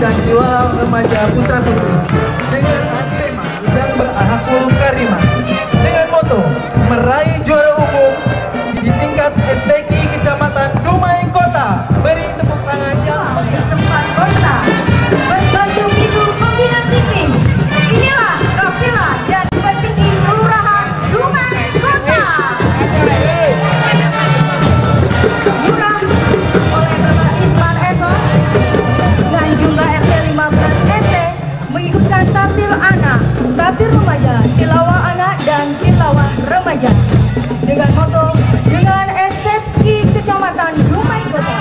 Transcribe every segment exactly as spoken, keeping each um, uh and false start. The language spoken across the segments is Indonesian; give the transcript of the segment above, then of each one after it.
dan jiwa remaja putra putri dengan tema yang berakhlakul karimah dengan moto meraih juara umum di tingkat S T Q Kecamatan Dumai Kota. Beri tepuk tangan yang meriah. Tempat kota berbaju biru kombinasi pink. Inilah kafilah dan petinggi kelurahan Dumai Kota. Murah oleh Bapak Isman Eson dan jumlah R T lima belas N T mengikutkan tartil anak, tartil remaja, tilawah anak dan tilawah remaja dengan moto dengan S T Q Kecamatan Dumai Kota.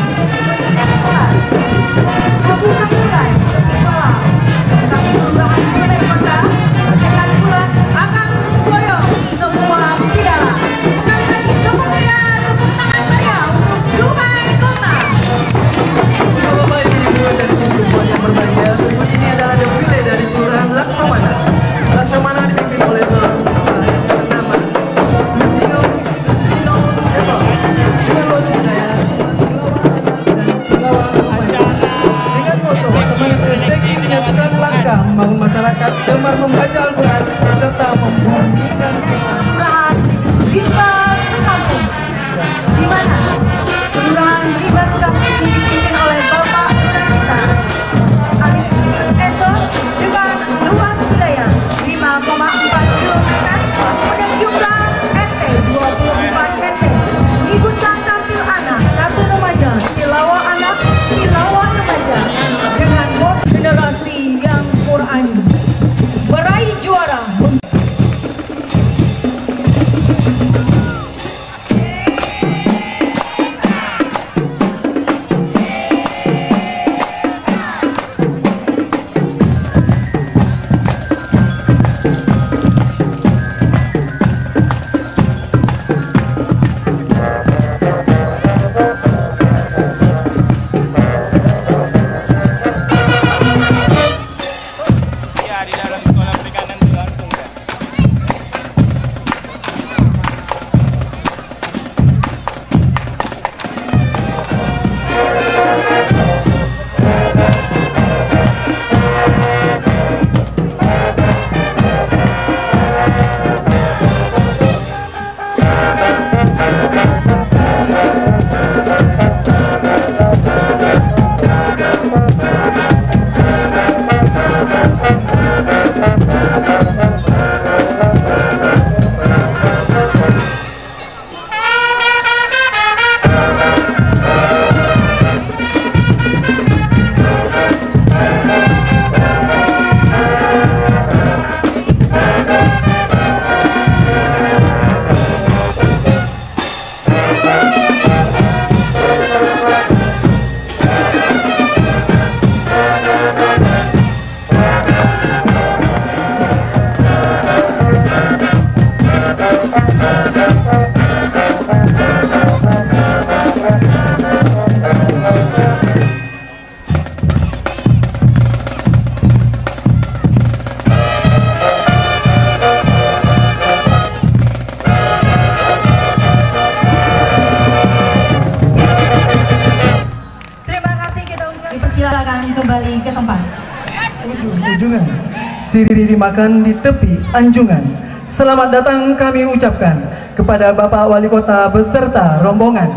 Diri dimakan di tepi anjungan. Selamat datang kami ucapkan kepada Bapak Wali Kota beserta rombongan.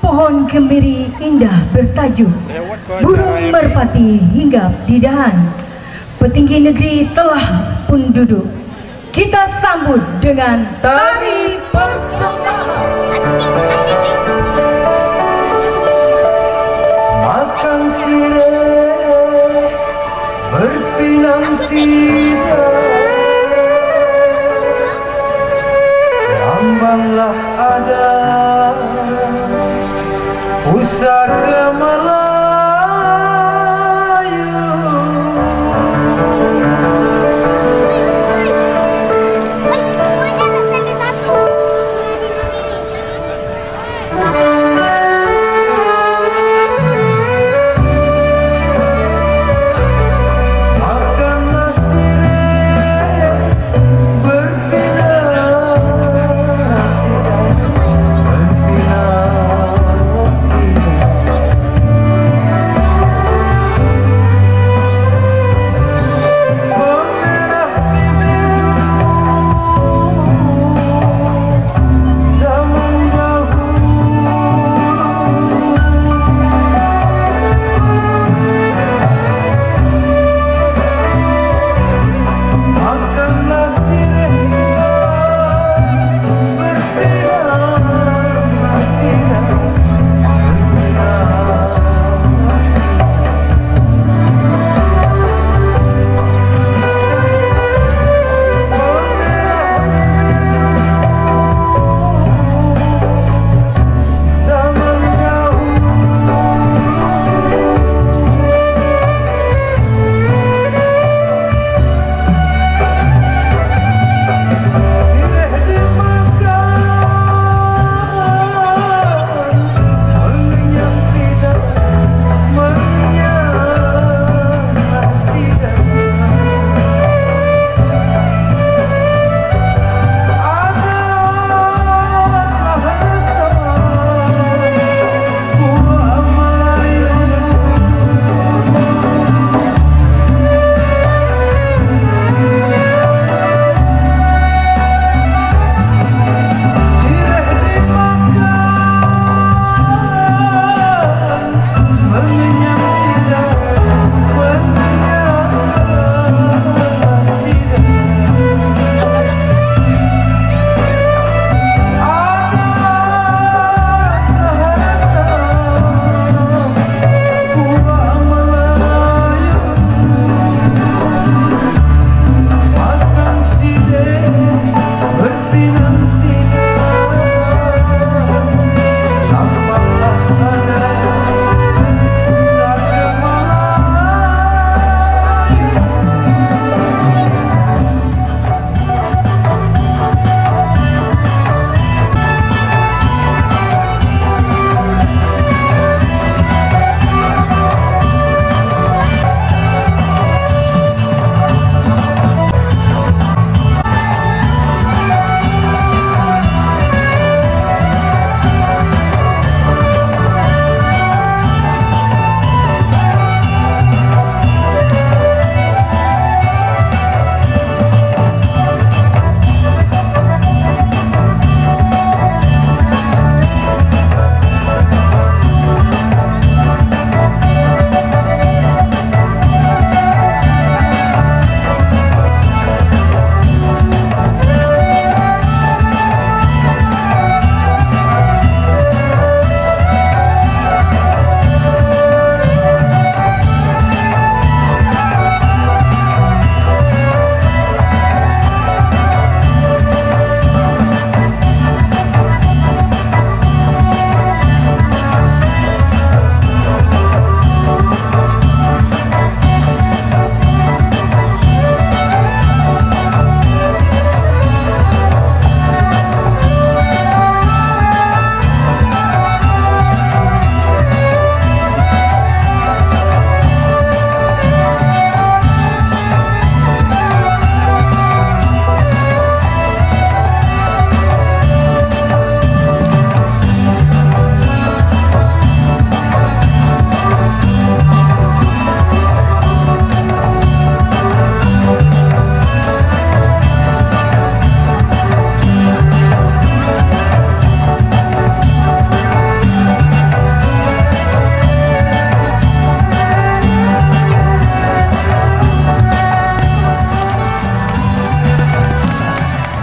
Pohon kemiri indah bertajuk burung merpati hinggap di dahan. Petinggi negeri telah pun duduk. Kita sambut dengan tari persembahan. Makan sirih berpinang tirai, lambanglah ada pusaka Melayu. Makanlah sirih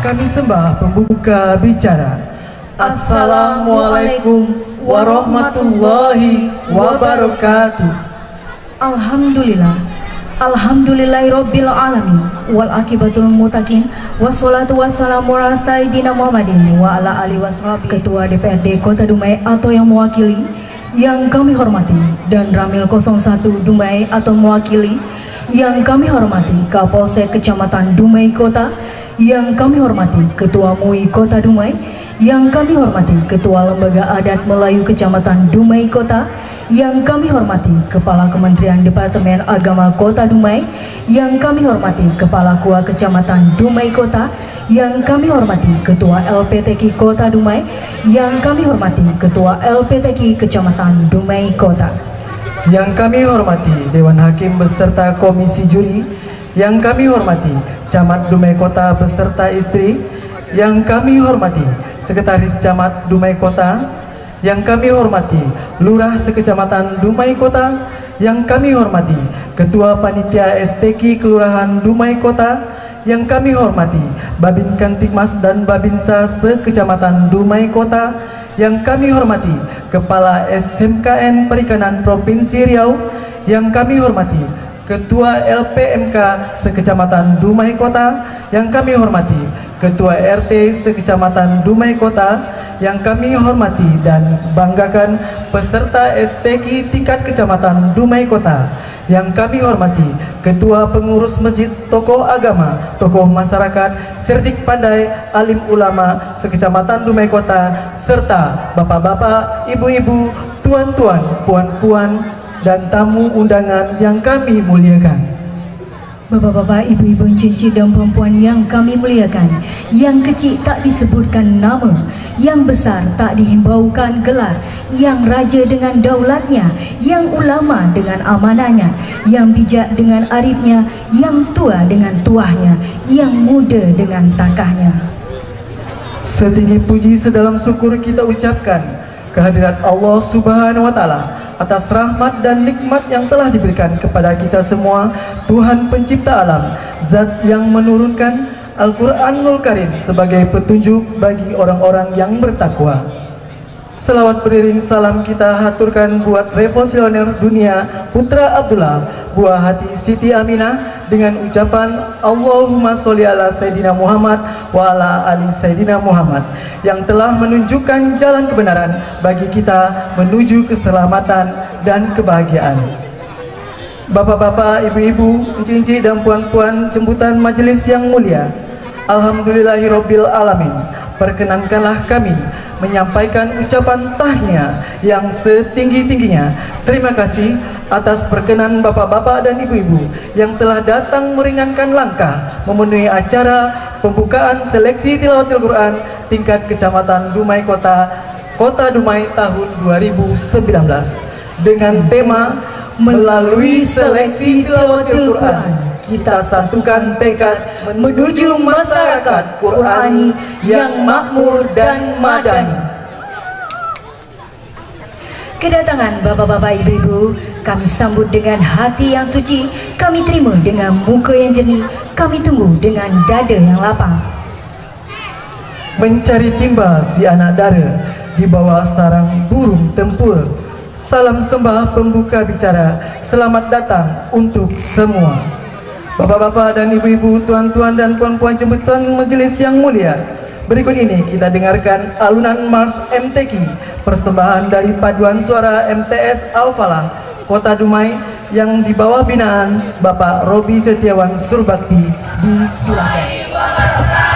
kami sembah pembuka bicara. Assalamualaikum warahmatullahi wabarakatuh. Alhamdulillah, alhamdulillahirabbil alamin wal aqibatul mutakin wassalatu wassalamu ala sayidina Muhammadin wa ala alihi washabi. Ketua D P R D Kota Dumai atau yang mewakili, yang kami hormati, dan Ramil nol satu Dumai atau mewakili, yang kami hormati, Kapolsek Kecamatan Dumai Kota, yang kami hormati, Ketua M U I Kota Dumai, yang kami hormati, Ketua Lembaga Adat Melayu Kecamatan Dumai Kota, yang kami hormati, Kepala Kementerian Departemen Agama Kota Dumai, yang kami hormati, Kepala K U A Kecamatan Dumai Kota, yang kami hormati, Ketua L P T Q Kota Dumai, yang kami hormati, Ketua L P T Q Kecamatan Dumai Kota, yang kami hormati, Dewan Hakim beserta Komisi Juri, yang kami hormati, Camat Dumai Kota beserta istri, yang kami hormati, Sekretaris Camat Dumai Kota, yang kami hormati, Lurah Sekecamatan Dumai Kota, yang kami hormati, Ketua Panitia S T Q Kelurahan Dumai Kota, yang kami hormati, Babin Kantikmas dan Babinsa sekecamatan Dumai Kota, yang kami hormati, Kepala S M K N Perikanan Provinsi Riau, yang kami hormati, Ketua L P M K sekecamatan Dumai Kota, yang kami hormati, Ketua R T sekecamatan Dumai Kota, yang kami hormati dan banggakan, peserta S T Q tingkat kecamatan Dumai Kota, yang kami hormati, Ketua Pengurus Masjid, Tokoh Agama, Tokoh Masyarakat, Cerdik Pandai, Alim Ulama sekecamatan Dumai Kota, serta bapak-bapak, ibu-ibu, tuan-tuan, puan-puan, dan tamu undangan yang kami muliakan. Bapak-bapak, ibu-ibu, cincin dan perempuan yang kami muliakan, yang kecil tak disebutkan nama, yang besar tak dihimbaukan gelar, yang raja dengan daulatnya, yang ulama dengan amanahnya, yang bijak dengan arifnya, yang tua dengan tuahnya, yang muda dengan takahnya. Setinggi puji sedalam syukur kita ucapkan kehadirat Allah Subhanahu wa taala atas rahmat dan nikmat yang telah diberikan kepada kita semua, Tuhan pencipta alam, Zat yang menurunkan Al-Quranul Karim sebagai petunjuk bagi orang-orang yang bertakwa. Selawat beriring salam kita haturkan buat revolusioner dunia Putra Abdullah, buah hati Siti Aminah, dengan ucapan Allahumma sholli ala Sayyidina Muhammad wa ala ali Sayyidina Muhammad, yang telah menunjukkan jalan kebenaran bagi kita menuju keselamatan dan kebahagiaan. Bapak-bapak, ibu-ibu, encik-encik dan puan-puan jemputan majelis yang mulia, alhamdulillahirabbil alamin, perkenankanlah kami menyampaikan ucapan tahniah yang setinggi-tingginya. Terima kasih atas perkenan bapak-bapak dan ibu-ibu yang telah datang meringankan langkah memenuhi acara pembukaan seleksi tilawatil Quran tingkat kecamatan Dumai Kota, Kota Dumai tahun dua ribu sembilan belas dengan tema melalui seleksi tilawatil Quran kita satukan tekad menuju masyarakat Qurani yang makmur dan madani. Kedatangan bapak-bapak, ibu-ibu kami sambut dengan hati yang suci, kami terima dengan muka yang jernih, kami tunggu dengan dada yang lapang. Mencari timba si anak dara di bawah sarang burung tempur. Salam sembah pembuka bicara, selamat datang untuk semua. Bapak-bapak dan ibu-ibu, tuan-tuan dan puan-puan jemputan majelis yang mulia, berikut ini kita dengarkan alunan Mars M T Q, persembahan dari paduan suara M T S Alfalah Kota Dumai yang di bawah binaan Bapak Robi Setiawan Surbakti. Disilakan. Bye.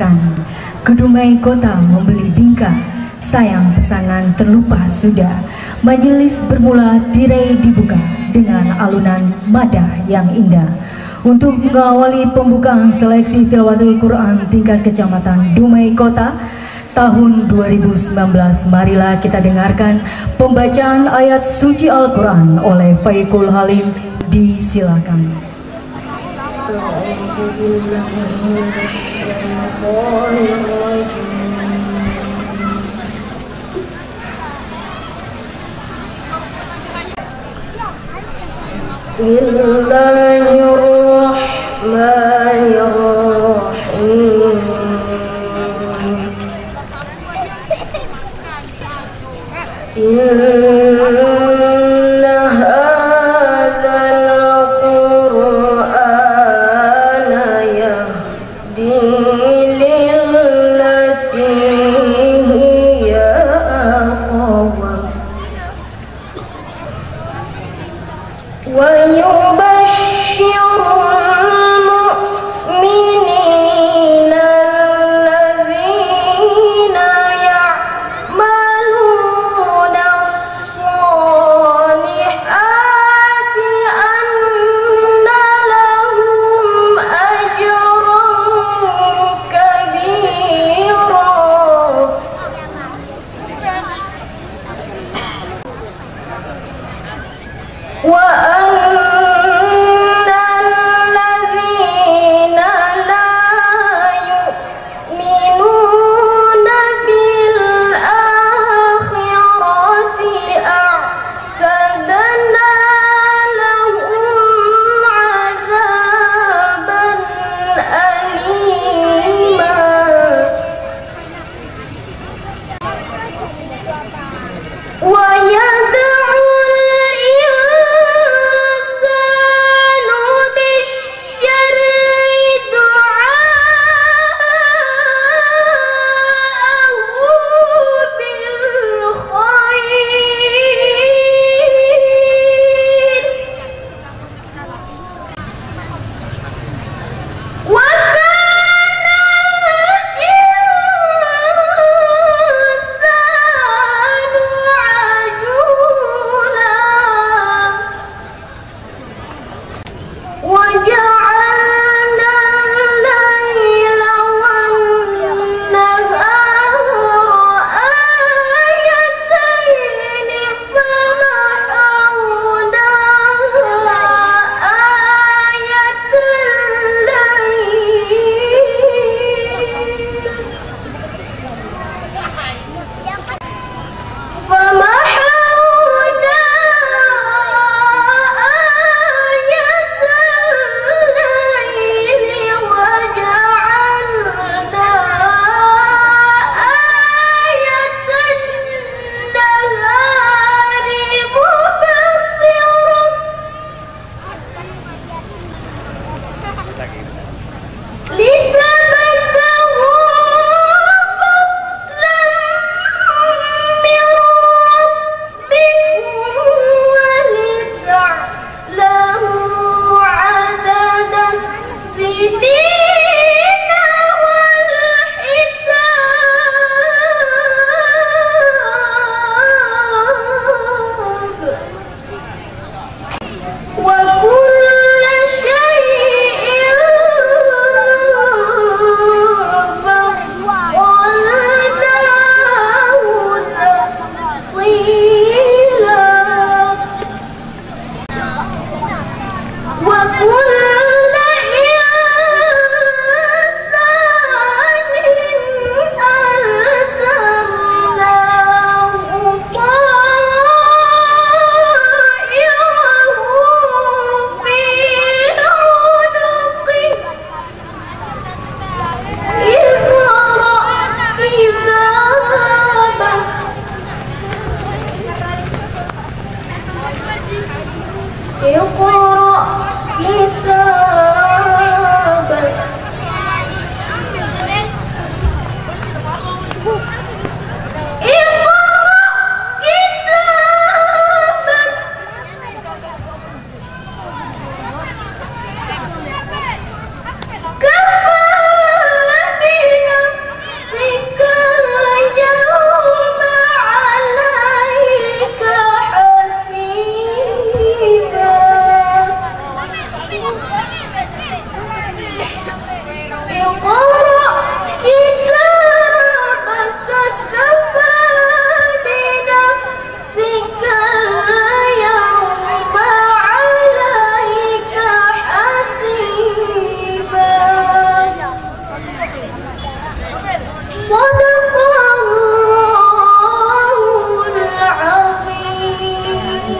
dilaksanakan. Ke Dumai Kota membeli bingka, sayang pesanan terlupa sudah. Majelis bermula, tirai dibuka dengan alunan madah yang indah. Untuk mengawali pembukaan seleksi tilawatul Quran tingkat Kecamatan Dumai Kota tahun dua ribu sembilan belas, marilah kita dengarkan pembacaan ayat suci Al-Quran oleh Faikul Halim. Disilakan. Bismillahirrahmanirrahim. Inna hadzal Qur'ana yahdi lillati hiya aqwam wa yubashshiru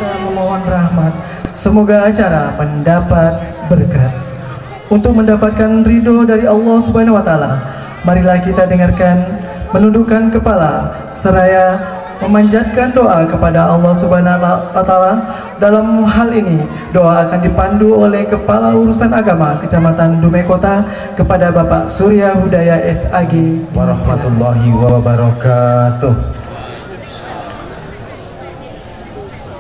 kita memohon rahmat, semoga acara mendapat berkat untuk mendapatkan ridho dari Allah Subhanahu wa Ta'ala. Marilah kita dengarkan menundukkan kepala seraya memanjatkan doa kepada Allah Subhanahu wa Ta'ala. Dalam hal ini doa akan dipandu oleh Kepala Urusan Agama Kecamatan Dumai Kota kepada Bapak Surya Hudaya S A G. Warahmatullahi wabarakatuh.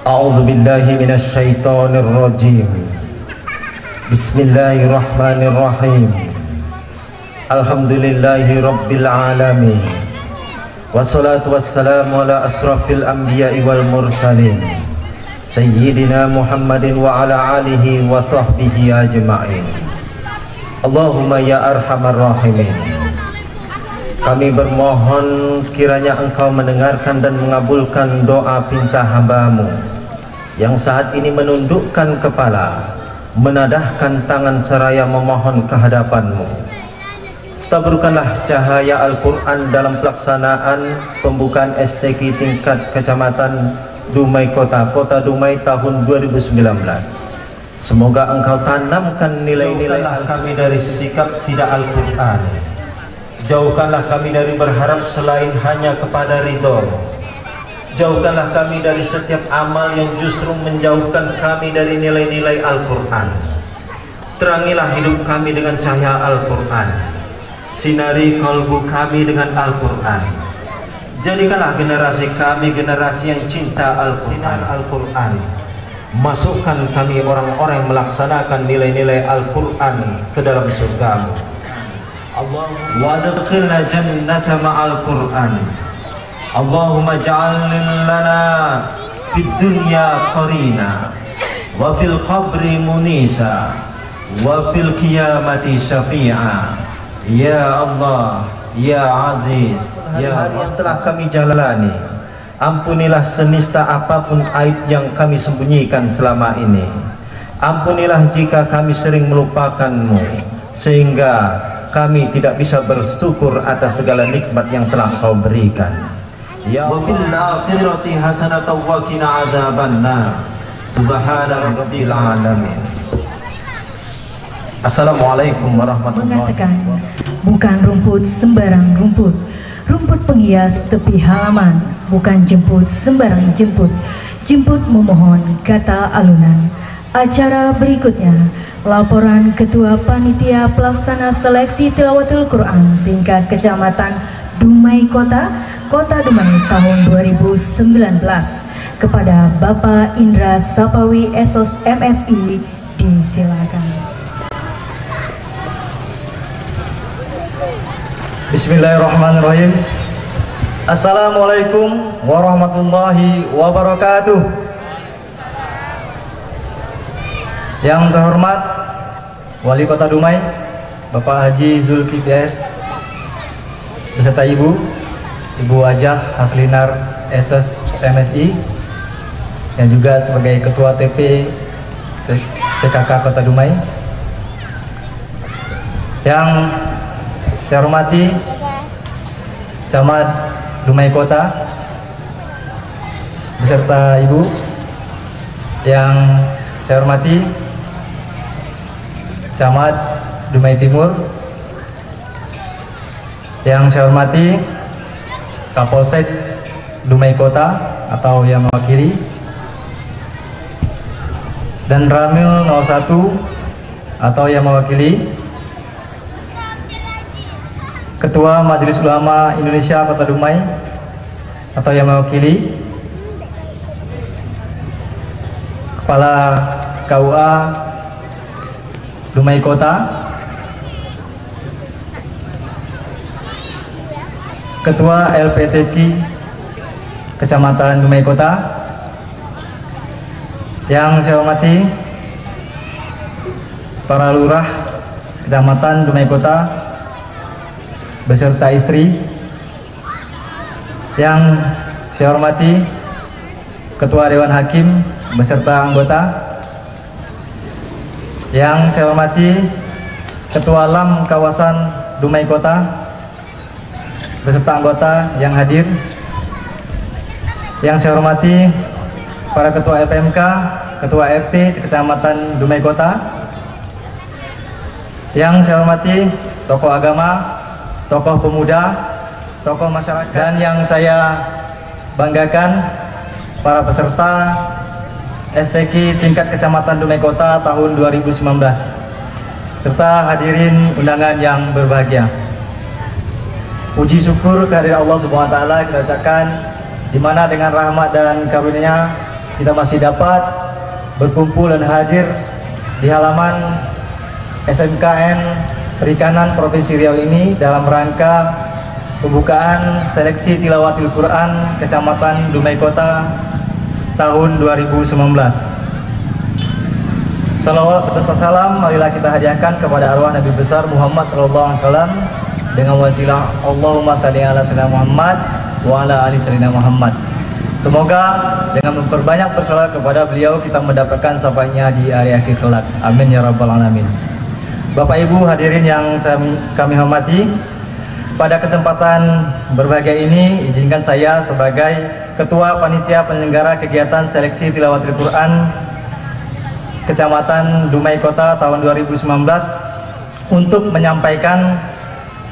A'udzubillahi minasyaitonirrajim. Bismillahirrahmanirrahim. Alhamdulillahi rabbil alamin. Wassalatu wassalamu ala asrafil anbiya'i wal mursalin Sayyidina Muhammadin wa ala alihi wa sahbihi ajma'in. Allahumma ya arhamar rahimin. Kami bermohon kiranya engkau mendengarkan dan mengabulkan doa pinta hambamu yang saat ini menundukkan kepala, menadahkan tangan seraya memohon kehadapanmu. Taburkanlah cahaya Al-Quran dalam pelaksanaan pembukaan S T Q tingkat Kecamatan Dumai Kota, Kota Dumai tahun dua ribu sembilan belas. Semoga engkau tanamkan nilai-nilai kami dari sikap tidak Al-Quran. Jauhkanlah kami dari berharap selain hanya kepada ridho. Jauhkanlah kami dari setiap amal yang justru menjauhkan kami dari nilai-nilai Al-Quran. Terangilah hidup kami dengan cahaya Al-Quran. Sinari kalbu kami dengan Al-Quran. Jadikanlah generasi kami generasi yang cinta Al-Quran. Al-Quran. Masukkan kami orang-orang yang melaksanakan nilai-nilai Al-Quran ke dalam surgamu. Allahumma wadkhilna jannata ma'al Quran. Allahumma ja'al lana fid dunya qarina wa fil qabri munisa wa fil qiyamati syafi'a. Ya Allah, Ya Aziz, ya hari yang telah kami jalani, ampunilah senista apapun aib yang kami sembunyikan selama ini. Ampunilah jika kami sering melupakan-Mu, sehingga kami tidak bisa bersyukur atas segala nikmat yang telah Kau berikan. Ya Allah, fil akhirati hasanatan wa qina adzabannar. Subhana rabbil alamin. Assalamualaikum warahmatullahi wabarakatuh. Bukan rumput sembarang rumput, rumput penghias tepi halaman. Bukan jemput sembarang jemput, jemput memohon kata alunan. Acara berikutnya laporan Ketua Panitia Pelaksana Seleksi Tilawatil Quran tingkat Kecamatan Dumai Kota, Kota Dumai tahun dua ribu sembilan belas kepada Bapak Indra Sapawi S O S M Si. Disilakan. Bismillahirrahmanirrahim. Assalamualaikum warahmatullahi wabarakatuh. Yang terhormat Wali Kota Dumai Bapak Haji Zulkib beserta Ibu Ibu Hajah Haslinar S S M Si yang juga sebagai Ketua T P P K K Kota Dumai, yang saya hormati Camat Dumai Kota beserta Ibu, yang saya hormati Camat Dumai Timur, yang saya hormati Kapolsek Dumai Kota atau yang mewakili, dan Ramil nol satu atau yang mewakili, Ketua Majelis Ulama Indonesia Kota Dumai atau yang mewakili, Kepala K U A Dumai Kota, Ketua L P T Q Kecamatan Dumai Kota, yang saya hormati para lurah sekecamatan Dumai Kota beserta istri, yang saya hormati Ketua Dewan Hakim beserta anggota, yang saya hormati Ketua L A M Kawasan Dumai Kota beserta anggota yang hadir, yang saya hormati para Ketua L P M K, Ketua R T Kecamatan Dumai Kota, yang saya hormati tokoh agama, tokoh pemuda, tokoh masyarakat, dan yang saya banggakan para peserta S T Q tingkat Kecamatan Dumai Kota tahun dua ribu sembilan belas, serta hadirin undangan yang berbahagia. Puji syukur kehadirat Allah Subhanahu wa taala kita ucapkan, di mana dengan rahmat dan karunia-Nya kita masih dapat berkumpul dan hadir di halaman S M K N Perikanan Provinsi Riau ini dalam rangka pembukaan seleksi tilawatil Quran Kecamatan Dumai Kota tahun dua ribu sembilan belas. Salawat serta salam marilah kita hadiahkan kepada arwah Nabi besar Muhammad sallallahu alaihi wasallam dengan wasilah Allahumma shalli ala sayyidina Muhammad wa ala ali sayyidina Muhammad. Semoga dengan memperbanyak berselawat kepada beliau kita mendapatkan syafaatnya di hari akhir kelak. Amin ya rabbal alamin. Bapak Ibu hadirin yang saya, kami hormati, pada kesempatan berbahagia ini izinkan saya sebagai Ketua Panitia Penyelenggara Kegiatan Seleksi Tilawatil Quran Kecamatan Dumai Kota tahun dua ribu sembilan belas untuk menyampaikan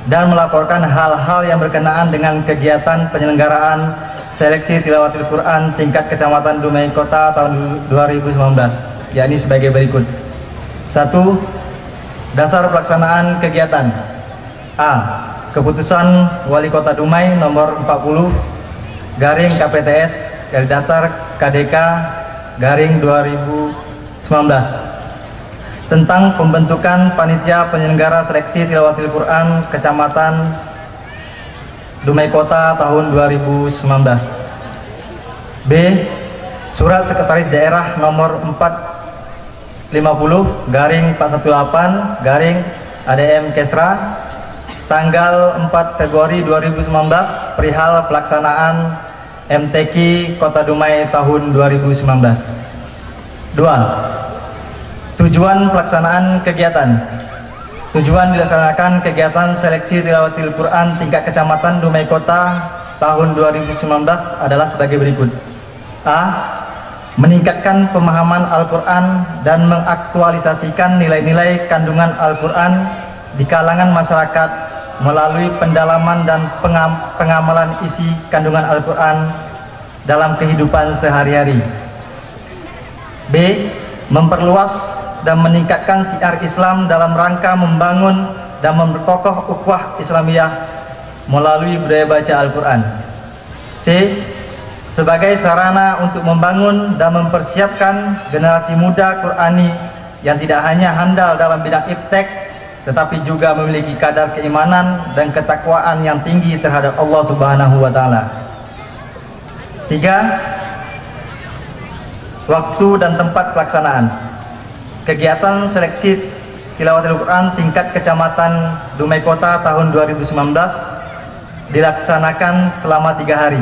dan melaporkan hal-hal yang berkenaan dengan kegiatan penyelenggaraan seleksi tilawatil Quran tingkat Kecamatan Dumai Kota tahun dua ribu sembilan belas, yakni sebagai berikut. Satu, dasar pelaksanaan kegiatan. A. Keputusan Walikota Dumai nomor empat puluh garing K P T S dari datar K D K garing dua ribu sembilan belas tentang pembentukan panitia penyelenggara seleksi tilawatil Quran Kecamatan Dumai Kota tahun dua ribu sembilan belas. B. Surat Sekretaris Daerah nomor empat ratus lima puluh garing empat ratus delapan belas garing A D M Kesra tanggal empat Februari dua ribu sembilan belas perihal pelaksanaan M T Q Kota Dumai tahun dua ribu sembilan belas. dua. Tujuan pelaksanaan kegiatan. Tujuan dilaksanakan kegiatan seleksi tilawatil Quran tingkat Kecamatan Dumai Kota tahun dua ribu sembilan belas adalah sebagai berikut. A. Meningkatkan pemahaman Al-Quran dan mengaktualisasikan nilai-nilai kandungan Al-Quran di kalangan masyarakat melalui pendalaman dan pengam pengamalan isi kandungan Al-Quran dalam kehidupan sehari-hari. B. Memperluas dan meningkatkan syiar Islam dalam rangka membangun dan memperkokoh ukhuwah Islamiyah melalui budaya baca Al-Quran. C. Sebagai sarana untuk membangun dan mempersiapkan generasi muda Qur'ani yang tidak hanya handal dalam bidang iptek tetapi juga memiliki kadar keimanan dan ketakwaan yang tinggi terhadap Allah Subhanahu wa taala. tiga. Waktu dan tempat pelaksanaan. Kegiatan seleksi tilawatil Quran tingkat Kecamatan Dumai Kota tahun dua ribu sembilan belas dilaksanakan selama tiga hari.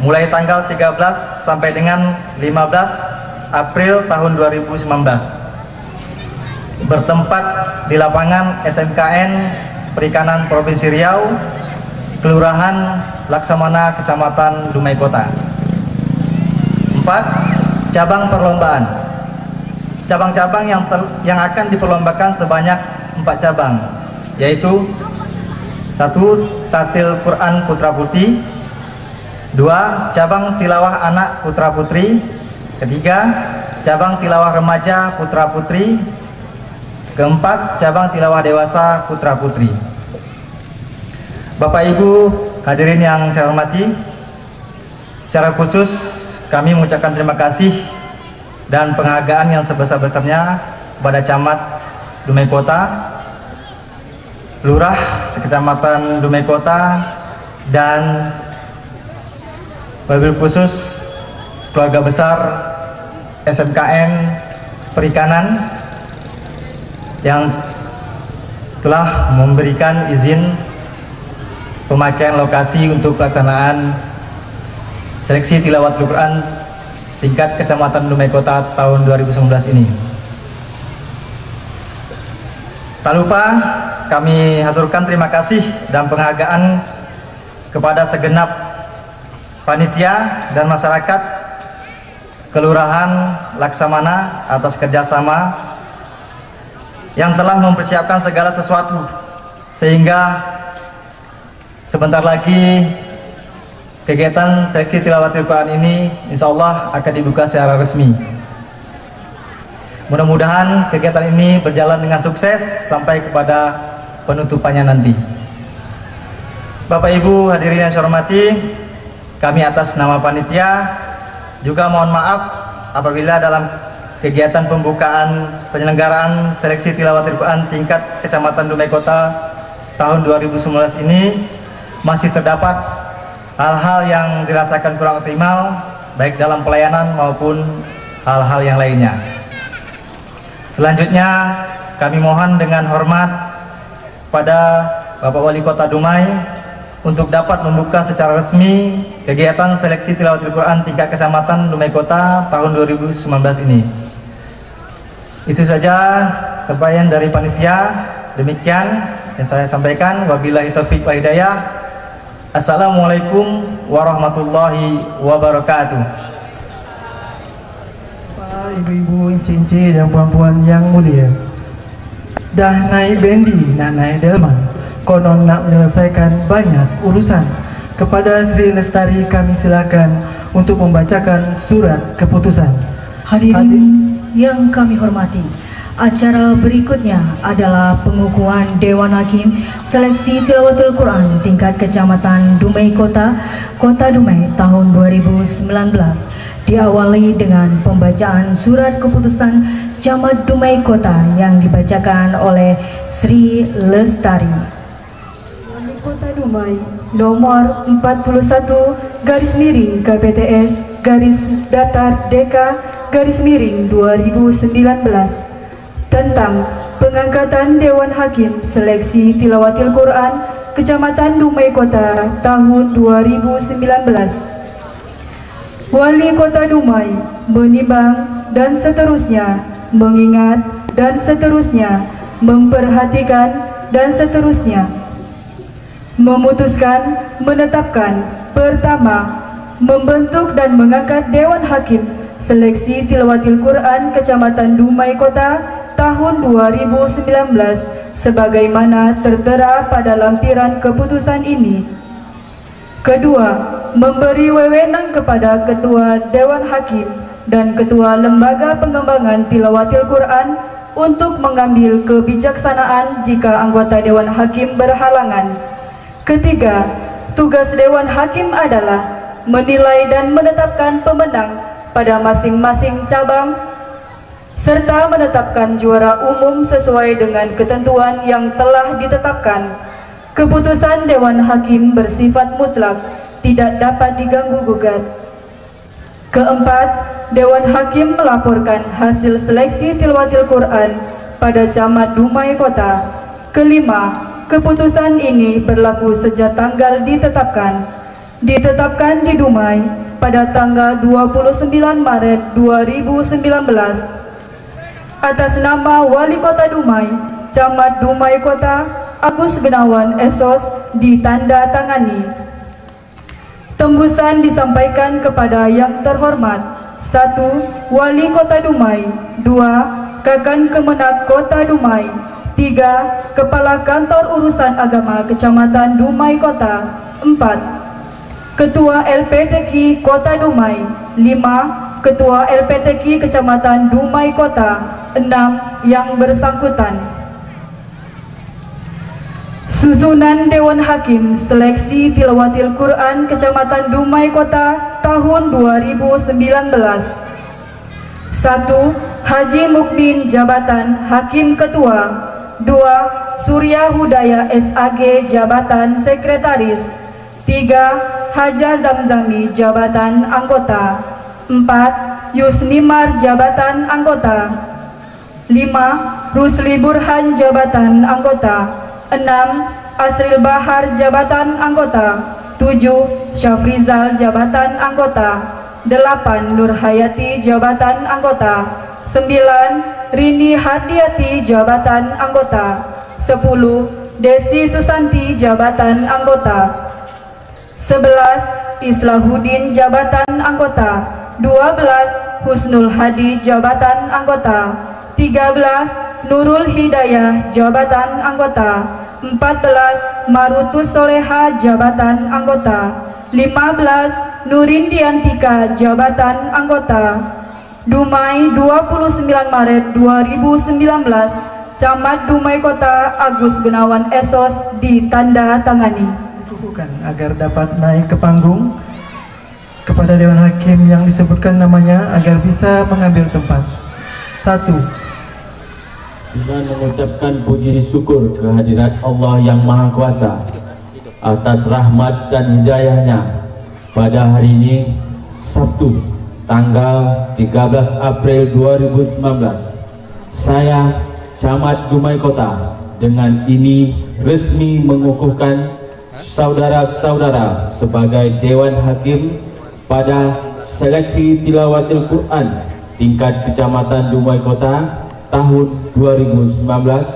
Mulai tanggal tiga belas sampai dengan lima belas April tahun dua ribu sembilan belas. Bertempat di lapangan S M K N Perikanan Provinsi Riau, Kelurahan Laksamana, Kecamatan Dumai Kota. empat. Cabang perlombaan. Cabang-cabang yang ter, yang akan diperlombakan sebanyak empat cabang, yaitu satu tatil Quran putra putri, dua cabang tilawah anak putra putri, ketiga cabang tilawah remaja putra putri, keempat cabang tilawah dewasa putra putri. Bapak Ibu hadirin yang saya hormati, secara khusus kami mengucapkan terima kasih dan penghargaan yang sebesar-besarnya kepada Camat Dumai Kota, Lurah Sekecamatan Dumai Kota, dan wabil khusus keluarga besar S M K N Perikanan yang telah memberikan izin pemakaian lokasi untuk pelaksanaan seleksi tilawatil Quran tingkat Kecamatan Dumai Kota tahun dua ribu sembilan belas ini. Tak lupa kami haturkan terima kasih dan penghargaan kepada segenap panitia dan masyarakat Kelurahan Laksamana atas kerjasama yang telah mempersiapkan segala sesuatu sehingga sebentar lagi kegiatan seleksi tilawatil Quran ini insya Allah akan dibuka secara resmi. Mudah-mudahan kegiatan ini berjalan dengan sukses sampai kepada penutupannya nanti. Bapak Ibu hadirin yang saya hormati, kami atas nama panitia juga mohon maaf apabila dalam kegiatan pembukaan penyelenggaraan seleksi tilawatil Quran tingkat Kecamatan Dumai Kota tahun dua ribu sembilan belas ini masih terdapat hal-hal yang dirasakan kurang optimal baik dalam pelayanan maupun hal-hal yang lainnya. Selanjutnya kami mohon dengan hormat pada Bapak Wali Kota Dumai untuk dapat membuka secara resmi kegiatan seleksi tilawatil Quran tingkat Kecamatan Dumai Kota tahun dua ribu sembilan belas ini. Itu saja sampaian dari panitia. Demikian yang saya sampaikan. Wabillahi taufiq wal hidayah. Assalamualaikum warahmatullahi wabarakatuh. Ibu-ibu, cincin dan puan-puan yang mulia, dah naik bendi, nak naik delman, konon nak menyelesaikan banyak urusan. Kepada Sri Lestari kami silakan untuk membacakan surat keputusan. Hadirin Hadir. yang kami hormati, acara berikutnya adalah pengukuhan Dewan Hakim Seleksi Tilawatul Quran tingkat Kecamatan Dumai Kota, Kota Dumai tahun dua ribu sembilan belas, diawali dengan pembacaan surat keputusan Camat Dumai Kota yang dibacakan oleh Sri Lestari. Wali Kota Dumai nomor empat puluh satu garis miring K P T S garis datar D K garis miring dua ribu sembilan belas tentang pengangkatan Dewan Hakim Seleksi Tilawatil Quran Kecamatan Dumai Kota tahun dua ribu sembilan belas. Wali Kota Dumai menimbang dan seterusnya, mengingat dan seterusnya, memperhatikan dan seterusnya, memutuskan, menetapkan, pertama, membentuk dan mengangkat Dewan Hakim Seleksi Tilawatil Quran Kecamatan Dumai Kota tahun dua ribu sembilan belas sebagaimana tertera pada lampiran keputusan ini. Kedua, memberi wewenang kepada Ketua Dewan Hakim dan Ketua Lembaga Pengembangan Tilawatil Quran untuk mengambil kebijaksanaan jika anggota Dewan Hakim berhalangan. Ketiga, tugas Dewan Hakim adalah menilai dan menetapkan pemenang pada masing-masing cabang serta menetapkan juara umum sesuai dengan ketentuan yang telah ditetapkan. Keputusan Dewan Hakim bersifat mutlak, tidak dapat diganggu-gugat. Keempat, Dewan Hakim melaporkan hasil seleksi tilawatil Quran pada Camat Dumai Kota. Kelima, keputusan ini berlaku sejak tanggal ditetapkan. Ditetapkan di Dumai pada tanggal dua puluh sembilan Maret dua ribu sembilan belas. Atas nama Wali Kota Dumai, Camat Dumai Kota, Agus Gunawan S O S ditandatangani. Tembusan disampaikan kepada yang terhormat satu. Wali Kota Dumai, dua. Kakan Kemenak Kota Dumai, tiga. Kepala Kantor Urusan Agama Kecamatan Dumai Kota, empat. Ketua L P T Q Kota Dumai, lima. Ketua L P T Q Kecamatan Dumai Kota, enam. Yang bersangkutan. Susunan Dewan Hakim Seleksi Tilawatil Quran Kecamatan Dumai Kota tahun dua ribu sembilan belas. satu. Haji Mukmin jabatan Hakim Ketua. dua. Surya Hudaya S A G jabatan Sekretaris. tiga. Haja Zamzami jabatan Anggota. empat. Yusnimar jabatan Anggota. lima. Rusli Burhan jabatan Anggota. enam. Asril Bahar jabatan Anggota. tujuh. Syafrizal jabatan Anggota. delapan. Nur Hayati jabatan Anggota. sembilan. Rini Hadiati jabatan Anggota. sepuluh. Desi Susanti jabatan Anggota. sebelas. Islahudin jabatan Anggota. dua belas. Husnul Hadi, jabatan anggota. Tiga belas Nurul Hidayah, jabatan anggota. Empat belas Marutus Soleha, jabatan anggota. Lima belas Nurin Diantika, jabatan anggota. Dumai, dua puluh sembilan Maret dua ribu sembilan belas, Camat Dumai Kota Agus Gunawan Esos ditandatangani. Kukuhkan agar dapat naik ke panggung kepada Dewan Hakim yang disebutkan namanya agar bisa mengambil tempat. Satu, dengan mengucapkan puji syukur kehadirat Allah yang Maha Kuasa atas rahmat dan hidayahnya pada hari ini, Sabtu tanggal tiga belas April dua ribu sembilan belas, saya Camat Dumai Kota dengan ini resmi mengukuhkan saudara-saudara sebagai Dewan Hakim pada seleksi tilawatil Quran tingkat Kecamatan Dumai Kota tahun dua ribu sembilan belas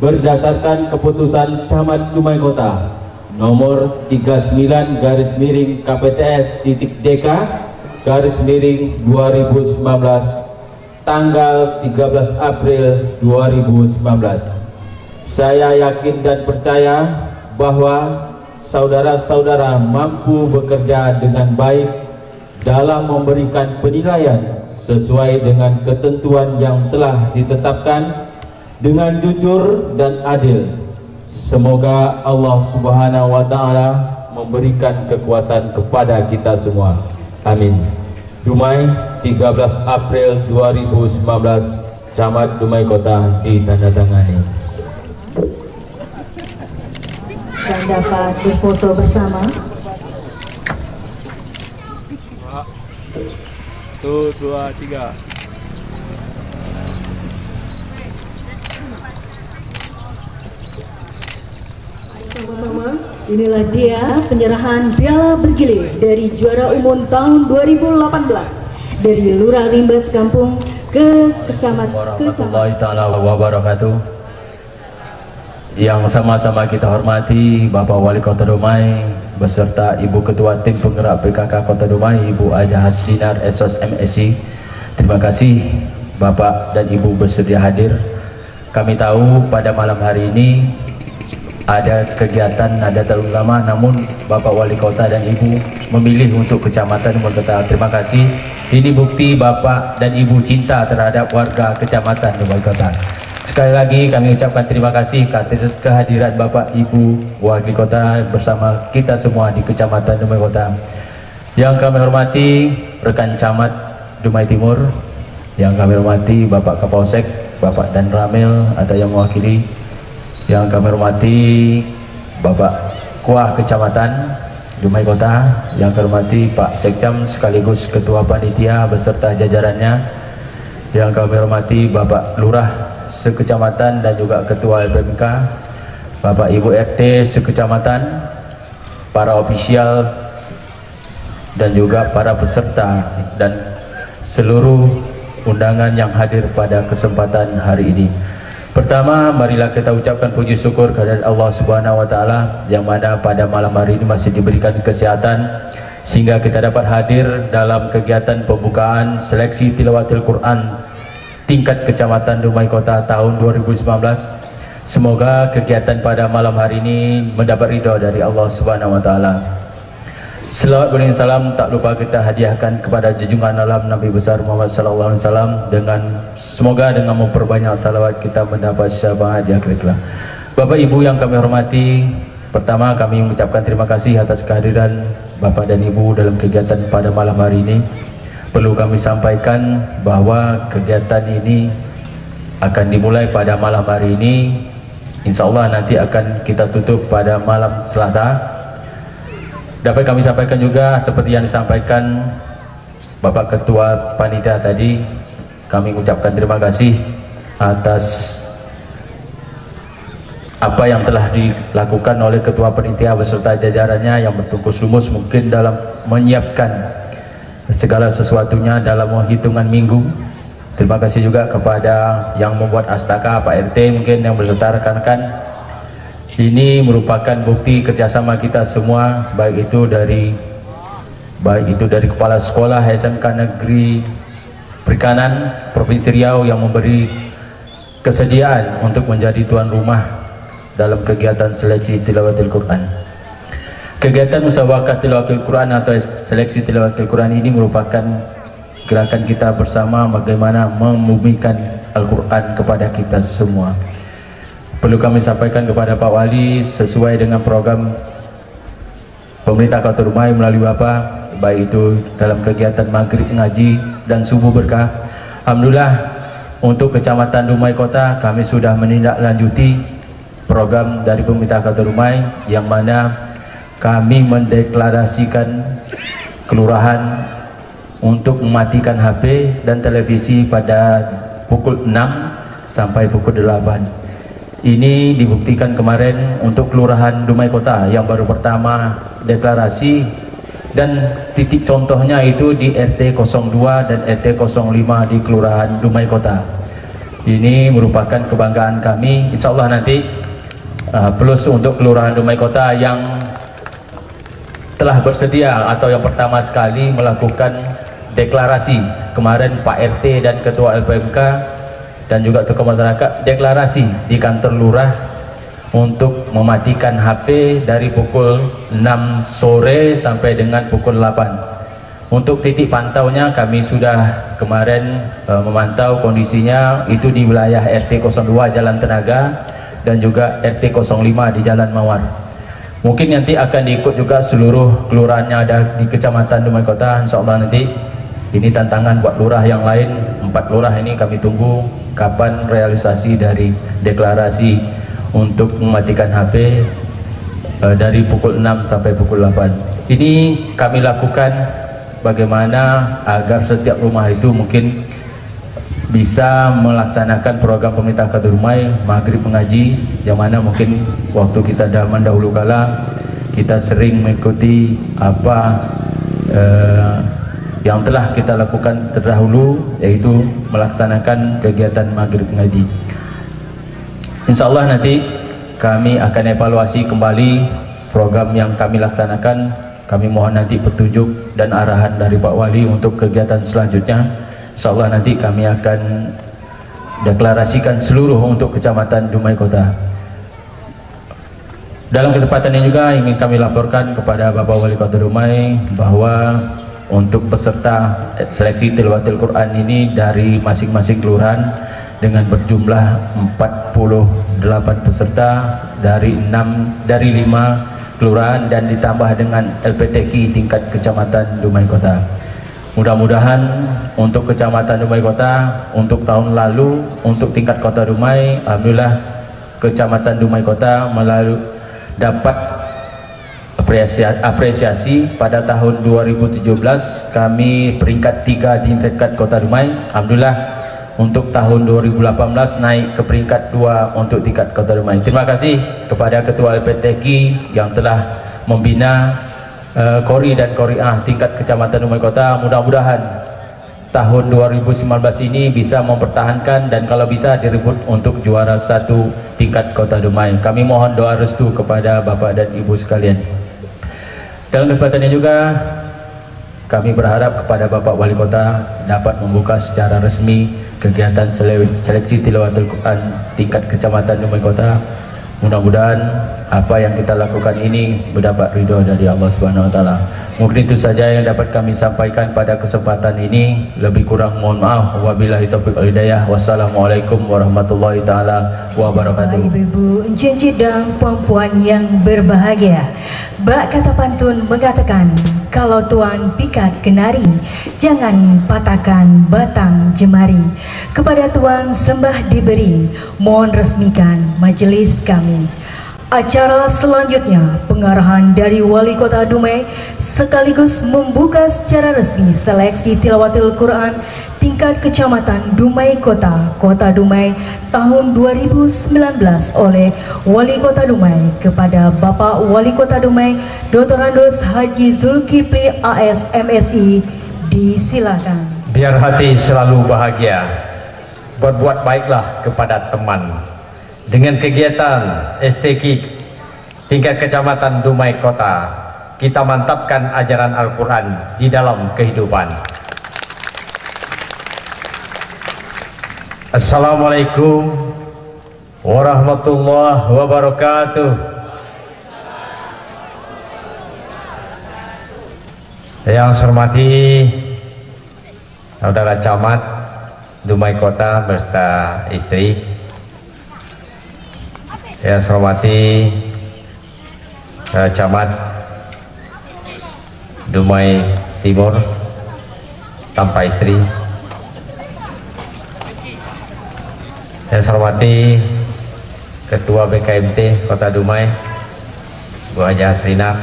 berdasarkan keputusan Camat Dumai Kota nomor tiga puluh sembilan garis miring K P T S titik D K garis miring dua ribu sembilan belas tanggal tiga belas April dua ribu sembilan belas. Saya yakin dan percaya bahwa saudara-saudara mampu bekerja dengan baik dalam memberikan penilaian sesuai dengan ketentuan yang telah ditetapkan dengan jujur dan adil. Semoga Allah Subhanahu wa Ta'ala memberikan kekuatan kepada kita semua. Amin. Dumai, tiga belas April dua ribu sembilan belas, Camat Dumai Kota ditandatangani. Dan dapat berfoto bersama. Satu, dua, tiga. Sama-sama, inilah dia penyerahan piala bergilir dari juara umum tahun dua ribu delapan belas dari Lurah Limbas Kampung ke Kecamatan. Warahmatullahi Ta'ala Wabarakatuh. Yang sama-sama kita hormati Bapak Wali Kota Dumai beserta Ibu Ketua Tim Penggerak P K K Kota Dumai, Ibu Hajah Haslinar S O S M S I. Terima kasih Bapak dan Ibu bersedia hadir. Kami tahu pada malam hari ini ada kegiatan Nahdlatul Ulama, namun Bapak Wali Kota dan Ibu memilih untuk Kecamatan Dumai Kota. Terima kasih. Ini bukti Bapak dan Ibu cinta terhadap warga Kecamatan Dumai Kota. Sekali lagi kami ucapkan terima kasih kehadiran Bapak Ibu Wakil Kota bersama kita semua di Kecamatan Dumai Kota. Yang kami hormati rekan Camat Dumai Timur, yang kami hormati Bapak Kapolsek, Bapak dan Ramil atau yang mewakili. Yang kami hormati Bapak K U A Kecamatan Dumai Kota, yang kami hormati Pak Sekcam sekaligus Ketua Panitia beserta jajarannya. Yang kami hormati Bapak Lurah sekecamatan dan juga Ketua L P M K, Bapak Ibu R T sekecamatan, para ofisial dan juga para peserta dan seluruh undangan yang hadir pada kesempatan hari ini. Pertama, marilah kita ucapkan puji syukur kepada Allah Subhanahu wa Ta'ala yang mana pada malam hari ini masih diberikan kesehatan sehingga kita dapat hadir dalam kegiatan pembukaan seleksi tilawatil Quran tingkat Kecamatan Dumai Kota tahun dua ribu sembilan belas. Semoga kegiatan pada malam hari ini mendapat ridho dari Allah Subhanahu wa Ta'ala. Selawat dan salam tak lupa kita hadiahkan kepada junjungan alam Nabi besar Muhammad sallallahu alaihi wasallam dengan semoga dengan memperbanyak salawat kita mendapat syafaat di akhir kelak. Bapak Ibu yang kami hormati, pertama kami mengucapkan terima kasih atas kehadiran Bapak dan Ibu dalam kegiatan pada malam hari ini. Perlu kami sampaikan bahwa kegiatan ini akan dimulai pada malam hari ini. Insya Allah nanti akan kita tutup pada malam Selasa. Dapat kami sampaikan juga seperti yang disampaikan Bapak Ketua Panitia tadi. Kami mengucapkan terima kasih atas apa yang telah dilakukan oleh Ketua Panitia beserta jajarannya yang bertungkus lumus mungkin dalam menyiapkan segala sesuatunya dalam hitungan minggu. Terima kasih juga kepada yang membuat astaka, Pak R T mungkin yang berserta rekan-rekan. Ini merupakan bukti kerjasama kita semua, baik itu dari baik itu dari kepala sekolah S M K negeri Perikanan Provinsi Riau yang memberi kesediaan untuk menjadi tuan rumah dalam kegiatan seleksi tilawatil Quran. Kegiatan musabaqah tilawatil Quran atau seleksi tilawatil Quran ini merupakan gerakan kita bersama bagaimana membumikan Al-Quran kepada kita semua. Perlu kami sampaikan kepada Pak Wali, sesuai dengan program pemerintah Kota Dumai melalui Bapak, baik itu dalam kegiatan maghrib ngaji dan subuh berkah, alhamdulillah untuk Kecamatan Dumai Kota kami sudah menindaklanjuti program dari pemerintah Kota Dumai, yang mana kami mendeklarasikan kelurahan untuk mematikan H P dan televisi pada pukul enam sampai pukul delapan. Ini dibuktikan kemarin untuk kelurahan Dumai Kota yang baru pertama deklarasi, dan titik contohnya itu di R T nol dua dan R T nol lima di kelurahan Dumai Kota. Ini merupakan kebanggaan kami. Insya Allah nanti uh, plus untuk kelurahan Dumai Kota yang telah bersedia atau yang pertama sekali melakukan deklarasi kemarin, Pak R T dan Ketua L P M K dan juga tokoh masyarakat deklarasi di kantor lurah untuk mematikan H P dari pukul enam sore sampai dengan pukul delapan. Untuk titik pantaunya kami sudah kemarin e, memantau kondisinya itu di wilayah R T nol dua Jalan Tenaga dan juga R T nol lima di Jalan Mawar. Mungkin nanti akan diikut juga seluruh kelurahannya ada di Kecamatan Dumai Kota, insya Allah nanti. Ini tantangan buat lurah yang lain, empat lurah ini kami tunggu kapan realisasi dari deklarasi untuk mematikan H P e, dari pukul enam sampai pukul delapan. Ini kami lakukan bagaimana agar setiap rumah itu mungkin bisa melaksanakan program pemerintah Kota Dumai maghrib mengaji, yang mana mungkin waktu kita zaman dahulu kala kita sering mengikuti apa e, yang telah kita lakukan terdahulu, yaitu melaksanakan kegiatan maghrib ngaji. Insya Allah nanti kami akan evaluasi kembali program yang kami laksanakan. Kami mohon nanti petunjuk dan arahan dari Pak Wali untuk kegiatan selanjutnya. Insya Allah nanti kami akan deklarasikan seluruh untuk Kecamatan Dumai Kota. Dalam kesempatan ini juga ingin kami laporkan kepada Bapak Wali Kota Dumai bahwa untuk peserta seleksi tilawatil Quran ini dari masing-masing kelurahan dengan berjumlah empat puluh delapan peserta dari enam dari lima kelurahan dan ditambah dengan L P T Q tingkat Kecamatan Dumai Kota. Mudah-mudahan untuk Kecamatan Dumai Kota untuk tahun lalu untuk tingkat Kota Dumai, alhamdulillah Kecamatan Dumai Kota melalui dapat apresiasi pada tahun dua ribu tujuh belas kami peringkat tiga di tingkat Kota Dumai. Alhamdulillah untuk tahun dua ribu delapan belas naik ke peringkat dua untuk tingkat Kota Dumai. Terima kasih kepada Ketua L P T Q yang telah membina uh, Kori dan Koriah tingkat Kecamatan Dumai Kota. Mudah-mudahan tahun dua ribu sembilan belas ini bisa mempertahankan dan kalau bisa direbut untuk juara satu tingkat Kota Dumai. Kami mohon doa restu kepada Bapak dan Ibu sekalian. Dalam kesempatannya juga kami berharap kepada Bapak Wali Kota dapat membuka secara resmi kegiatan seleksi tilawatil Quran tingkat Kecamatan Dumai Kota. Mudah-mudahan apa yang kita lakukan ini mendapat ridho dari Allah Subhanahu Wa Taala. Mungkin itu saja yang dapat kami sampaikan pada kesempatan ini. Lebih kurang mohon maaf. Wabillahi taufiq wal hidayah. Wassalamualaikum warahmatullahi taala wabarakatuh. Ibu-ibu, cincin dan perempuan yang berbahagia. Bak kata pantun mengatakan, kalau tuan pikat kenari, jangan patahkan batang jemari. Kepada tuan sembah diberi, mohon resmikan majelis kami. Acara selanjutnya pengarahan dari Wali Kota Dumai sekaligus membuka secara resmi seleksi tilawatil Quran tingkat Kecamatan Dumai Kota, Kota Dumai tahun dua ribu sembilan belas oleh Wali Kota Dumai kepada Bapak Wali Kota Dumai Doktor Randus Haji Zulkib A S M Si. Disilakan. Biar hati selalu bahagia, berbuat baiklah kepada teman. Dengan kegiatan S T Q tingkat Kecamatan Dumai Kota, kita mantapkan ajaran Al-Quran di dalam kehidupan. Assalamualaikum warahmatullahi wabarakatuh. Yang saya hormati saudara camat Dumai Kota beserta istri, yang saya hormati saudara camat Dumai Timur tanpa istri, yang saya hormati Ketua B K M T Kota Dumai Ibu Hajah Haslinar,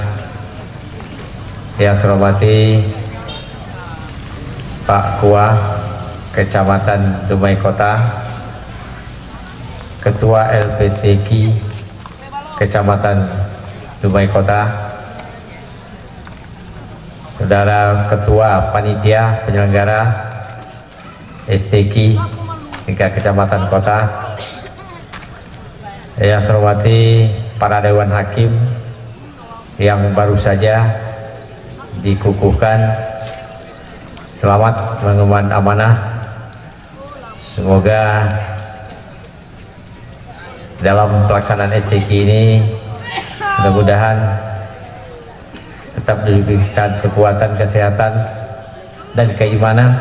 yang saya hormati Pak K U A Kecamatan Dumai Kota, Ketua L P T Q Kecamatan Dumai Kota, Saudara Ketua Panitia Penyelenggara S T Q tiga kecamatan kota, yang saya hormati para Dewan Hakim yang baru saja dikukuhkan, selamat mengemban amanah, semoga dalam pelaksanaan S T Q ini mudah-mudahan tetap diberikan kekuatan, kesehatan dan keimanan,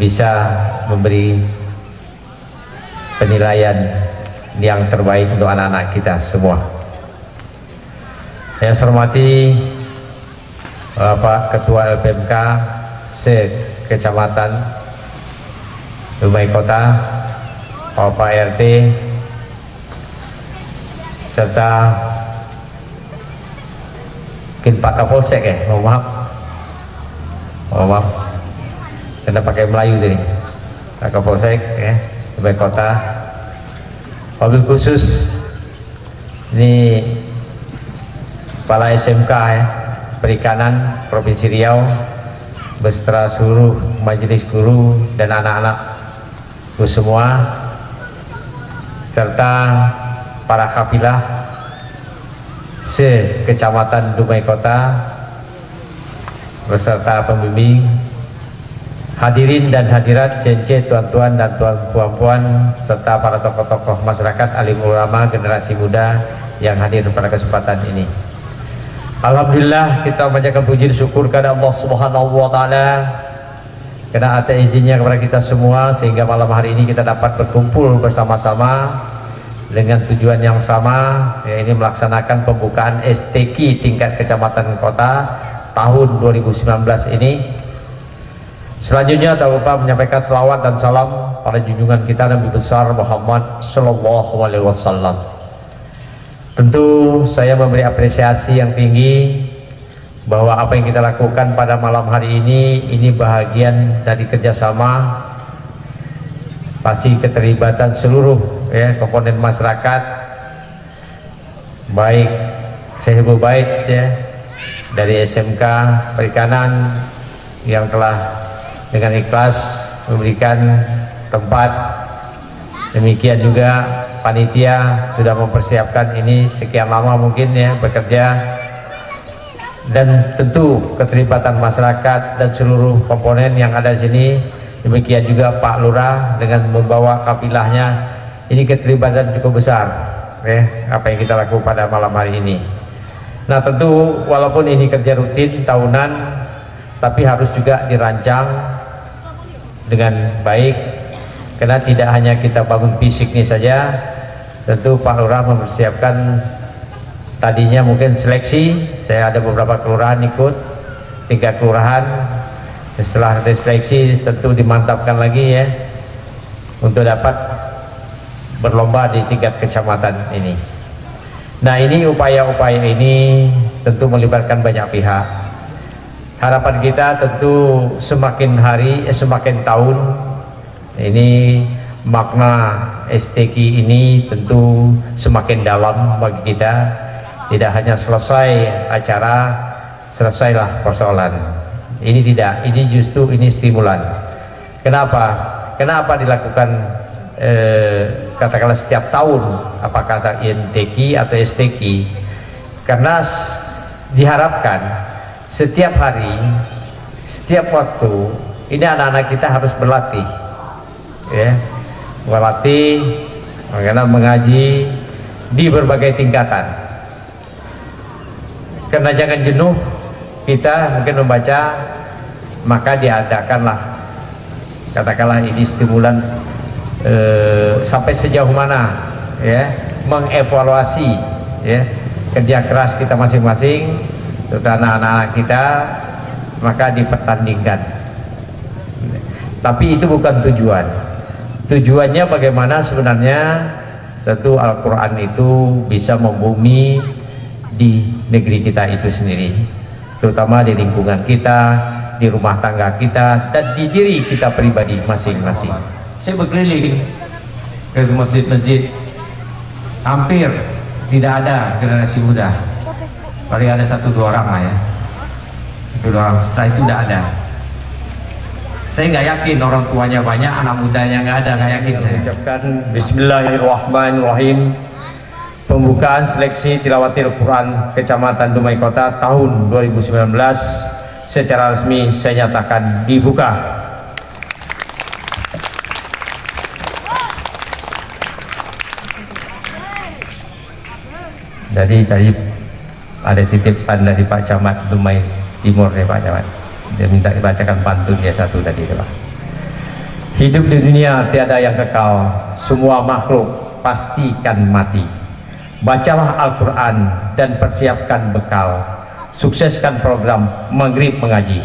bisa memberi penilaian yang terbaik untuk anak-anak kita semua. Yang saya hormati Bapak Ketua L P M K se-Kecamatan Dumai Kota, Bapak R T, serta mungkin Pak Kapolsek ya, mohon maaf, mohon maaf, kita pakai Melayu tadi, Pak Kapolsek ya, Dumai Kota, mobil khusus ini Kepala S M K ya, Perikanan Provinsi Riau beserta seluruh majelis guru dan anak-anakku semua, serta para kafilah se-Kecamatan Dumai Kota beserta pembimbing, hadirin dan hadirat, C N C, tuan-tuan dan tuan-puan, serta para tokoh-tokoh masyarakat, alim ulama, generasi muda yang hadir pada kesempatan ini. Alhamdulillah, kita panjatkan puji syukur kepada Allah Subhanahu wa Ta'ala karena atas izinnya kepada kita semua sehingga malam hari ini kita dapat berkumpul bersama-sama dengan tujuan yang sama, yaitu melaksanakan pembukaan S T Q tingkat kecamatan kota tahun dua ribu sembilan belas ini. Selanjutnya tak lupa menyampaikan selawat dan salam pada junjungan kita Nabi besar Muhammad Sallallahu Alaihi Wasallam. Tentu saya memberi apresiasi yang tinggi bahwa apa yang kita lakukan pada malam hari ini ini bahagian dari kerjasama, pasti keterlibatan seluruh ya komponen masyarakat, baik seheboh baik ya dari S M K Perikanan yang telah dengan ikhlas memberikan tempat, demikian juga panitia sudah mempersiapkan ini sekian lama mungkin ya bekerja, dan tentu keterlibatan masyarakat dan seluruh komponen yang ada di sini, demikian juga Pak Lurah dengan membawa kafilahnya, ini keterlibatan cukup besar ya apa yang kita lakukan pada malam hari ini. Nah tentu walaupun ini kerja rutin tahunan, tapi harus juga dirancang dengan baik, karena tidak hanya kita bangun fisiknya saja, tentu Pak Lurah mempersiapkan tadinya mungkin seleksi, saya ada beberapa kelurahan ikut, tiga kelurahan, setelah seleksi tentu dimantapkan lagi ya untuk dapat berlomba di tingkat kecamatan ini. Nah ini upaya-upaya ini tentu melibatkan banyak pihak. Harapan kita tentu semakin hari, eh, semakin tahun ini makna S T Q ini tentu semakin dalam bagi kita. Tidak hanya selesai acara, selesailah persoalan. Ini tidak, ini justru ini stimulan. Kenapa? Kenapa dilakukan eh, katakanlah setiap tahun, apakah kata M T Q atau S T Q? Karena diharapkan setiap hari, setiap waktu, ini anak-anak kita harus berlatih ya, melatih, mengaji di berbagai tingkatan. Karena jangan jenuh kita mungkin membaca, maka diadakanlah, katakanlah ini stimulan eh, sampai sejauh mana, ya, mengevaluasi, ya, kerja keras kita masing-masing, terutama anak-anak kita, maka dipertandingkan. Tapi itu bukan tujuan. Tujuannya bagaimana sebenarnya? Tentu Al-Quran itu bisa membumi di negeri kita itu sendiri, terutama di lingkungan kita, di rumah tangga kita, dan di diri kita pribadi masing-masing. Saya berkeliling ke masjid-masjid, hampir tidak ada generasi muda, paling ada satu dua orang lah ya, satu dua orang. Setelah itu tidak ada. Saya nggak yakin orang tuanya banyak, anak mudanya nggak ada, nggak yakin. Saya ucapkan Bismillahirrahmanirrahim. Pembukaan seleksi tilawatil Quran Kecamatan Dumai Kota tahun dua ribu sembilan belas secara resmi saya nyatakan dibuka. Jadi tadi ada titipan dari Pak Camat Dumai Timur ya Pak Camat. Dia minta dibacakan pantunnya satu tadi Pak. Hidup di dunia tiada yang kekal, semua makhluk pastikan mati. Bacalah Al-Quran dan persiapkan bekal. Sukseskan program Maghrib Mengaji.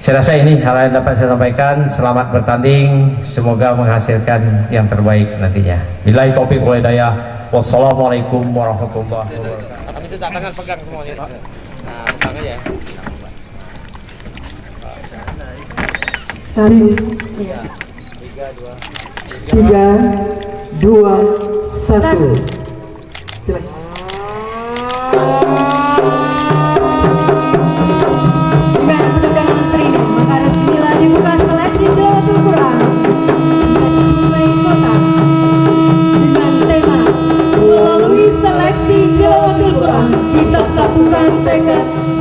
Saya rasa ini hal yang dapat saya sampaikan. Selamat bertanding, semoga menghasilkan yang terbaik nantinya. Billahi taufiq wal hidayah. Wassalamualaikum warahmatullahi wabarakatuh. Kami itu tangan pegang semuanya. Nah, pegang aja. Saling. Iya. tiga, dua, satu. Silakan.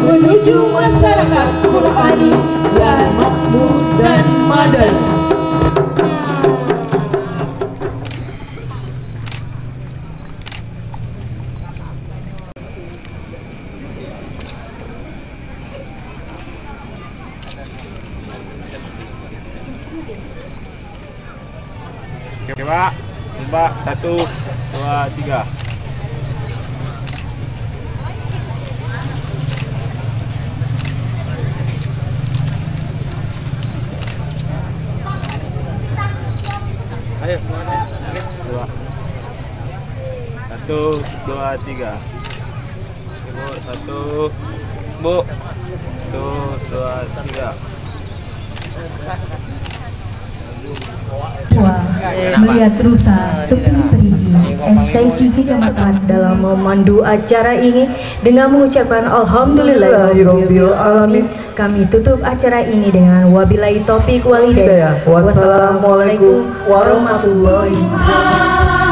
Menuju masyarakat Qur'ani yang makmur dan madani. Oke Pak, Mbak, satu, dua, tiga. Satu, dua, tiga. Ibu, satu, bu, satu, dua, tiga. Wah, melihat rusa tepung-tepung S T Q Kecamatan dalam memandu acara ini dengan mengucapkan Alhamdulillahirabbil alamin. Kami tutup acara ini dengan wabillahi taufiq wal hidayah. Wassalamualaikum warahmatullahi wabarakatuh.